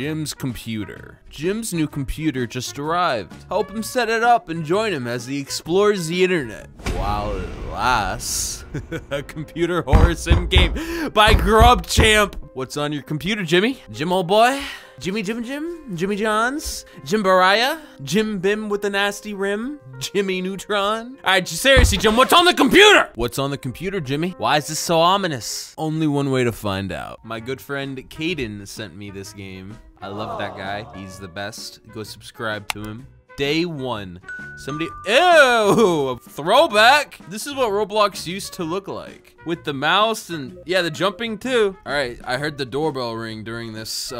Jim's computer. Jim's new computer just arrived. Help him set it up and join him as he explores the internet. While it lasts. A computer horror sim game by GrubChamp. What's on your computer, Jimmy? Jim old boy? Jimmy, Jimmy Johns, Jim Baraya, Jim Bim with the nasty rim, Jimmy Neutron. All right, seriously, Jim, what's on the computer? What's on the computer, Jimmy? Why is this so ominous? Only one way to find out. My good friend Kaden sent me this game. I love that guy. He's the best. Go subscribe to him. Day one, somebody, ew, throwback. This is what Roblox used to look like with the mouse and yeah, the jumping too. All right, I heard the doorbell ring during this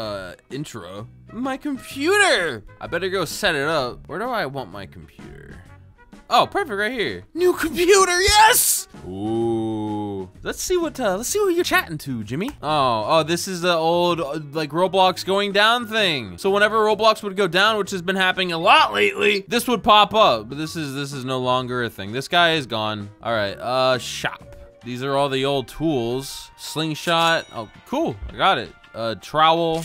intro. My computer, I better go set it up. Where do I want my computer? Oh, perfect, right here. New computer, yes! Ooh. Let's see what you're chatting to, Jimmy. Oh, this is the old, like, Roblox going down thing. So whenever Roblox would go down, which has been happening a lot lately, this would pop up, but this is no longer a thing. This guy is gone. All right, shop. These are all the old tools. Slingshot, oh, cool, I got it. Trowel,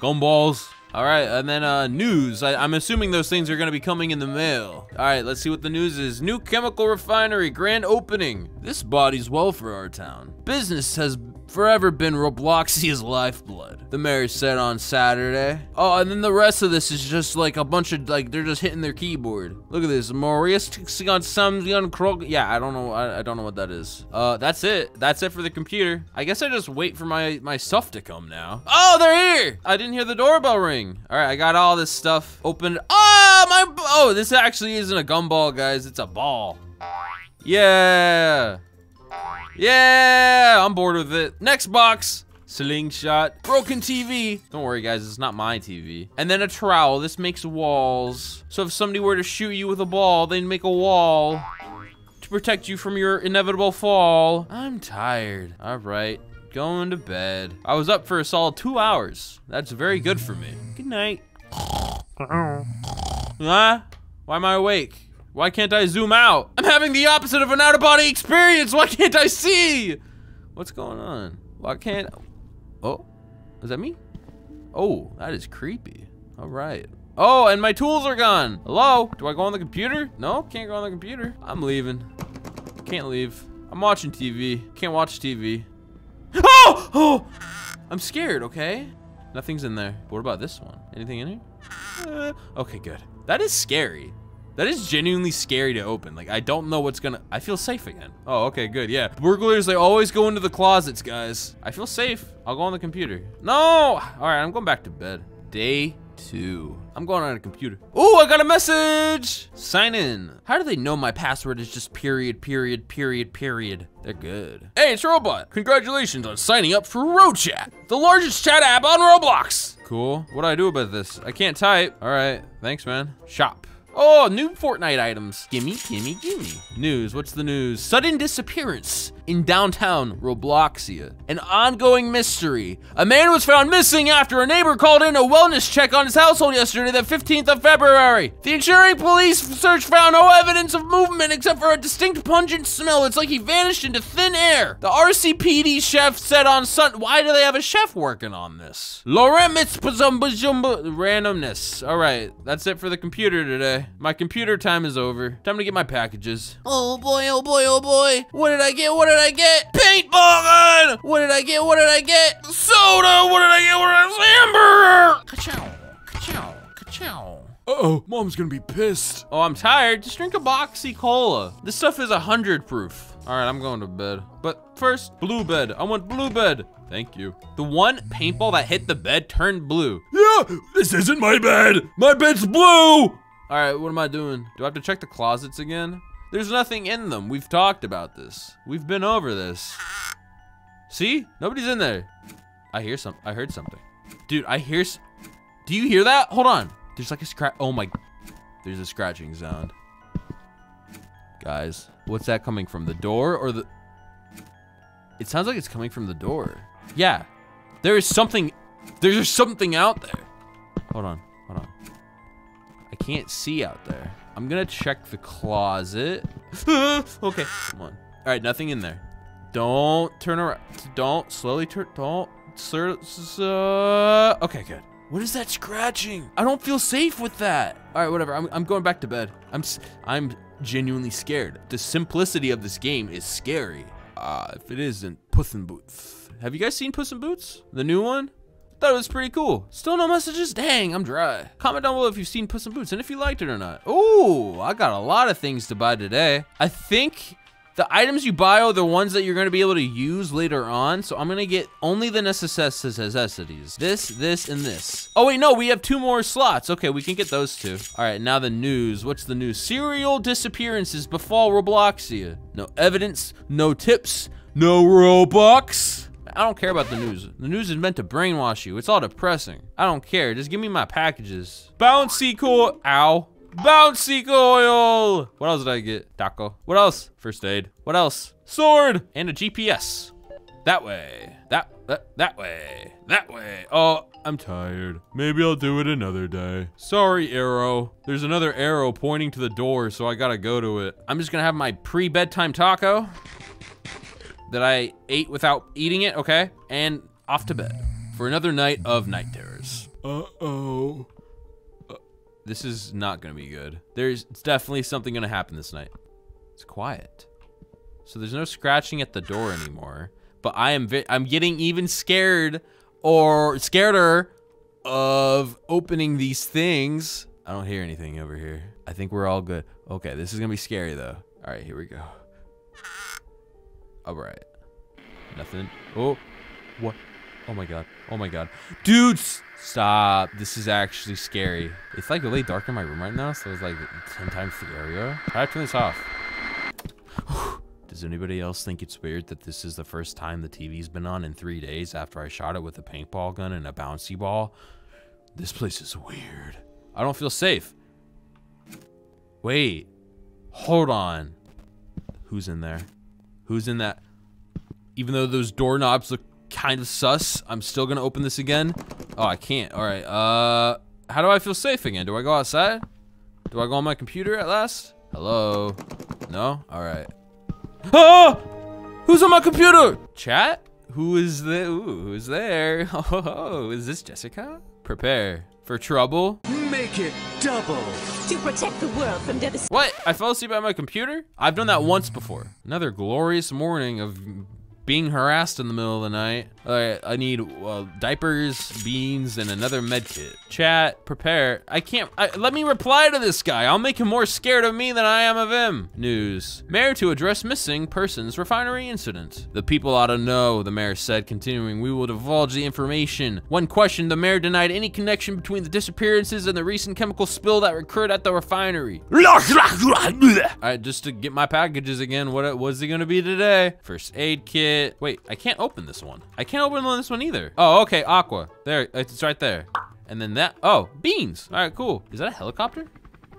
gumballs. All right, and then news. I'm assuming those things are gonna be coming in the mail. All right, let's see what the news is. New chemical refinery, grand opening. This bodes well for our town. Business has forever been Robloxia's lifeblood, the mayor said on Saturday. Oh, and then the rest of this is just like a bunch of, like, they're just hitting their keyboard. Look at this, Maurice on some Krog. Yeah, I don't know, I don't know what that is. That's it for the computer. I guess I just wait for my stuff to come now. Oh, they're here. I didn't hear the doorbell ring. All right, I got all this stuff opened. Oh, this actually isn't a gumball, guys. It's a ball. Yeah, I'm bored with it. Next box. Slingshot. Broken TV. Don't worry, guys, it's not my TV. And then a trowel. This makes walls. So if somebody were to shoot you with a ball, they'd make a wall to protect you from your inevitable fall. I'm tired. All right. Going to bed. I was up for a solid 2 hours. That's very good for me. Good night. Huh? Why am I awake? Why can't I zoom out? I'm having the opposite of an out-of-body experience. Why can't I see? What's going on? Why can't... Oh, is that me? Oh, that is creepy. All right. Oh, and my tools are gone. Hello? Do I go on the computer? No, can't go on the computer. I'm leaving. Can't leave. I'm watching TV. Can't watch TV. Oh, I'm scared, okay? Nothing's in there. What about this one? Anything in here? Okay, good. That is scary. That is genuinely scary to open. Like, I don't know what's gonna, I feel safe again. Oh, okay, good, yeah. Burglars, they always go into the closets, guys. I feel safe. I'll go on the computer. No, all right, I'm going back to bed. Day two. I'm going on a computer. Oh, I got a message. Sign in. How do they know my password is just period? They're good. Hey, it's Robot. Congratulations on signing up for RoChat, the largest chat app on Roblox. Cool. What do I do about this? I can't type. All right. Thanks, man. Shop. Oh, new Fortnite items. Gimme. News, what's the news? Sudden disappearance in downtown Robloxia. An ongoing mystery. A man was found missing after a neighbor called in a wellness check on his household yesterday, the 15th of February. The ensuing police search found no evidence of movement except for a distinct pungent smell. It's like he vanished into thin air. The RCPD chef said on Sunday, why do they have a chef working on this? Randomness. All right, that's it for the computer today. My computer time is over. Time to get my packages. Oh boy. What did I get? Paintball gun! What did I get? Soda! What did I get? Hamburger! Ka-chow. Uh-oh, mom's gonna be pissed. Oh, I'm tired. Just drink a boxy cola. This stuff is 100 proof. All right, I'm going to bed. But first, blue bed. I want blue bed. Thank you. The one paintball that hit the bed turned blue. Yeah, this isn't my bed. My bed's blue. All right, what am I doing? Do I have to check the closets again? There's nothing in them. We've talked about this. We've been over this. See? Nobody's in there. I heard something. Dude, do you hear that? Hold on. There's like a scratch. Oh my, there's a scratching sound. Guys, what's that coming from? The door or the... It sounds like it's coming from the door. Yeah. There's something out there. Hold on. I can't see out there. I'm gonna check the closet. Okay, come on. All right, nothing in there. Don't turn around. Don't slowly turn. Okay, good. What is that scratching? I don't feel safe with that. All right, whatever. I'm going back to bed. I'm genuinely scared. The simplicity of this game is scary. If it isn't Puss in Boots. Have you guys seen Puss in Boots? The new one? Thought it was pretty cool. Still no messages? Dang, I'm dry. Comment down below if you've seen Puss in Boots and if you liked it or not. Ooh, I got a lot of things to buy today. I think the items you buy are the ones that you're gonna be able to use later on, so I'm gonna get only the necessities. This, this, and this. Oh wait, no, we have 2 more slots. Okay, we can get those 2. All right, now the news. What's the news? Serial disappearances befall Robloxia. No evidence, no tips, no Robux. I don't care about the news. The news is meant to brainwash you. It's all depressing. I don't care, just give me my packages. Bouncy coil, ow. Bouncy coil! What else did I get? Taco. What else? First aid. What else? Sword! And a GPS. That way. That way. That way. Oh, I'm tired. Maybe I'll do it another day. Sorry, arrow. There's another arrow pointing to the door, so I gotta go to it. I'm just gonna have my pre-bedtime taco that I ate without eating it, okay? And off to bed for another night of night terrors. Uh-oh. This is not gonna be good. It's definitely something gonna happen this night. It's quiet. So there's no scratching at the door anymore, but I'm getting even scared or scareder of opening these things. I don't hear anything over here. I think we're all good. Okay, this is gonna be scary though. All right, here we go. All right, nothing. Oh, what? Oh my God, oh my God. Dude, stop, this is actually scary. It's like really dark in my room right now, so it's like 10 times scarier. How do I turn this off? Does anybody else think it's weird that this is the first time the TV's been on in 3 days after I shot it with a paintball gun and a bouncy ball? This place is weird. I don't feel safe. Wait, hold on. Who's in there? Who's in that? Even though those doorknobs look kind of sus, I'm still gonna open this again. Oh, I can't. All right, how do I feel safe again? Do I go outside? Do I go on my computer at last? Hello? No? All right. Oh, who's on my computer? Chat? Who is there? Ooh, who's there? Oh, is this Jessica? Prepare for trouble. Make it double. To protect the world from devastation. What? I fell asleep at my computer? I've done that once before. Another glorious morning of being harassed in the middle of the night. All right, I need diapers, beans, and another med kit. Chat, prepare. I can't, let me reply to this guy. I'll make him more scared of me than I am of him. News, mayor to address missing persons refinery incident. The people ought to know, the mayor said, continuing, we will divulge the information. One question, the mayor denied any connection between the disappearances and the recent chemical spill that occurred at the refinery. All right, just to get my packages again, what was it gonna be today? First aid kit. Wait, I can't open this one. I can't open this one either. Oh, okay, aqua. There, it's right there. And then that, oh, beans. All right, cool. Is that a helicopter?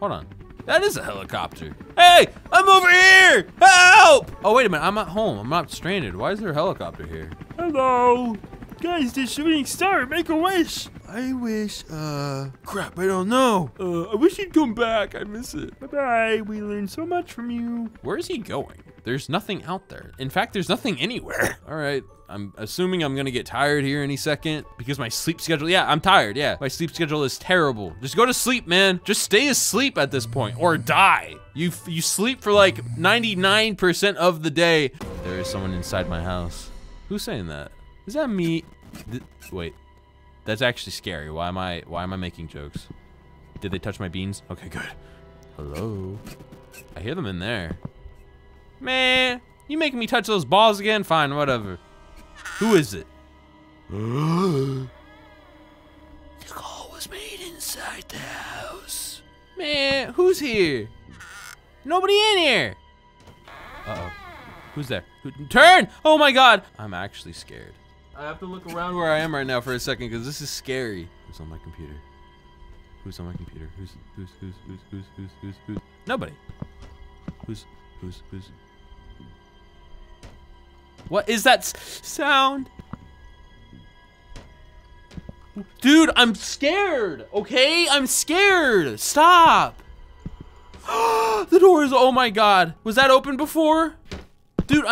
Hold on. That is a helicopter. Hey, I'm over here, help! Oh, wait a minute, I'm at home. I'm not stranded. Why is there a helicopter here? Hello. Guys, the shooting star, make a wish. I wish, crap, I don't know. I wish you'd come back, I miss it. Bye-bye, we learned so much from you. Where is he going? There's nothing out there. In fact, there's nothing anywhere. All right, I'm assuming I'm gonna get tired here any second because my sleep schedule, yeah, I'm tired, yeah. My sleep schedule is terrible. Just go to sleep, man. Just stay asleep at this point or die. You sleep for like 99% of the day. There is someone inside my house. Who's saying that? Is that me? Wait, that's actually scary. Why am I making jokes? Did they touch my beans? Okay, good. Hello? I hear them in there. Man, you making me touch those balls again? Fine, whatever. Who is it? The call was made inside the house. Man, who's here? Nobody in here. Uh-oh, who's there? Turn! Oh my God, I'm actually scared. I have to look around where I am right now for a second because this is scary. Who's on my computer? Who's on my computer? Who's? Nobody. Who's? What is that sound? Dude, I'm scared, okay? I'm scared, stop. The door is, oh my God. Was that open before? Dude,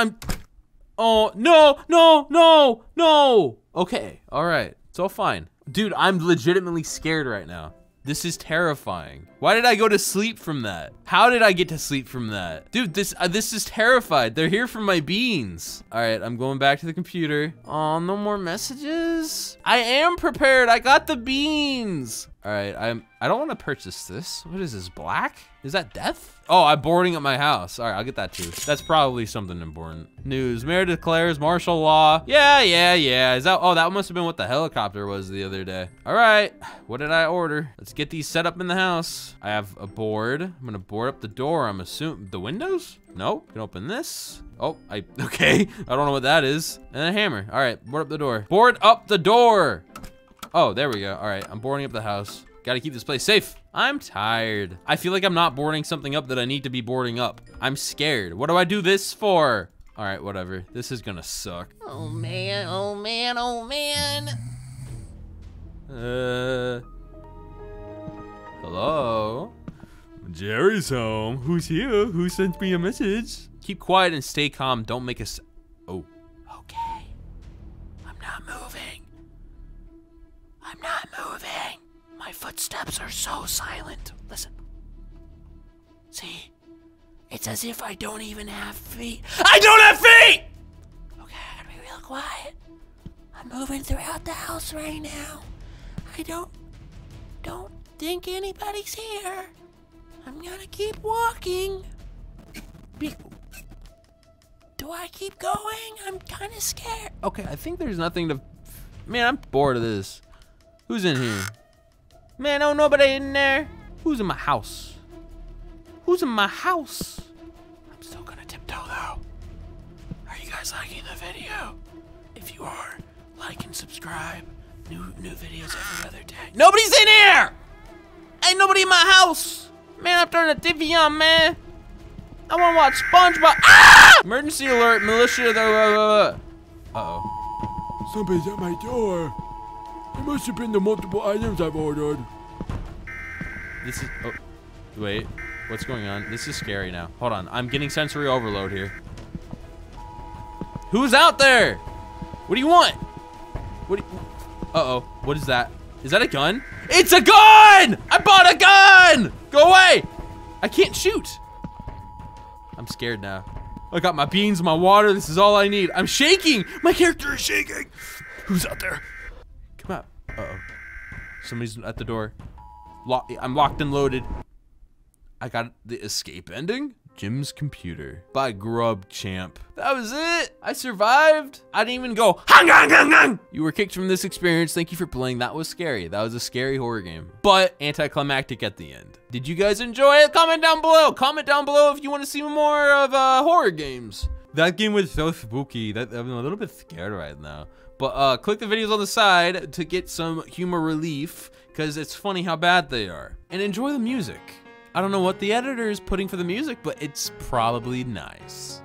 oh, no, no, no, no. Okay, all right, it's all fine. Dude, I'm legitimately scared right now. This is terrifying. Why did I go to sleep from that? How did I get to sleep from that? Dude, this is terrified. They're here for my beans. All right, I'm going back to the computer. Oh, no more messages. I am prepared. I got the beans. All right, I don't want to purchase this. What is this, black? Is that death? Oh, I'm boarding up my house. All right, I'll get that too. That's probably something important. News, mayor declares martial law. Yeah. Is that, oh, that must've been what the helicopter was the other day. All right, what did I order? Let's get these set up in the house. I have a board. I'm gonna board up the door, I'm assuming. The windows? Nope, can open this. Oh, okay. I don't know what that is. And a hammer. All right, board up the door. Board up the door. Oh, there we go. All right, I'm boarding up the house. Gotta keep this place safe. I'm tired. I feel like I'm not boarding something up that I need to be boarding up. I'm scared. What do I do this for? All right, whatever. This is gonna suck. Oh man, oh man, oh man. Hello? Jerry's home. Who's here? Who sent me a message? Keep quiet and stay calm. Don't make us. Oh. Okay. I'm not moving. I'm not moving. My footsteps are so silent. Listen. See? It's as if I don't even have feet. I don't have feet! Okay, I gotta be real quiet. I'm moving throughout the house right now. I don't think anybody's here. I'm gonna keep walking. Do I keep going? I'm kind of scared. Okay, I think there's nothing to... Man, I'm bored of this. Who's in here? Man, don't nobody in there. Who's in my house? Who's in my house? I'm still gonna tiptoe though. Are you guys liking the video? If you are, like and subscribe. New videos every other day. Nobody's in here! Ain't nobody in my house! Man, I'm turning the TV on, man. I wanna watch SpongeBob. Ah! Emergency alert, militia. Uh-oh. Somebody's at my door. It must have been the multiple items I've ordered. This is, oh, wait. What's going on? This is scary now. Hold on, I'm getting sensory overload here. Who's out there? What do you want? What do you, uh-oh, what is that? Is that a gun? It's a gun! I bought a gun! Go away! I can't shoot. I'm scared now. I got my beans, my water, this is all I need. I'm shaking! My character is shaking! Who's out there? Come out. Uh-oh. Somebody's at the door. I'm locked and loaded. I got the escape ending. Jim's computer by GrubChamp. That was it. I survived. I didn't even go. Hang, hang, hang, hang. You were kicked from this experience. Thank you for playing. That was scary. That was a scary horror game, but anticlimactic at the end. Did you guys enjoy it? Comment down below. Comment down below if you want to see more of horror games. That game was so spooky that I'm a little bit scared right now. But click the videos on the side to get some humor relief because it's funny how bad they are. And enjoy the music. I don't know what the editor is putting for the music, but it's probably nice.